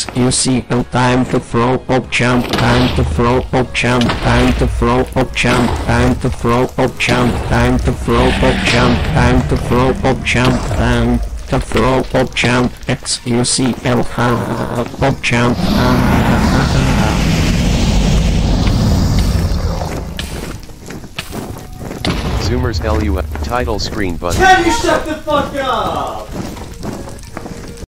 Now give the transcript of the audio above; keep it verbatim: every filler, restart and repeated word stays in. six. You signal time to throw, pop jump, time to throw, pop jump, time to throw, pop jump, time to throw, pop jump, time to throw, pop jump, time to throw, pop jump, time to throw, pop jump, X U C L pop jump. Zoomers L U F title screen button. Can you shut the fuck up?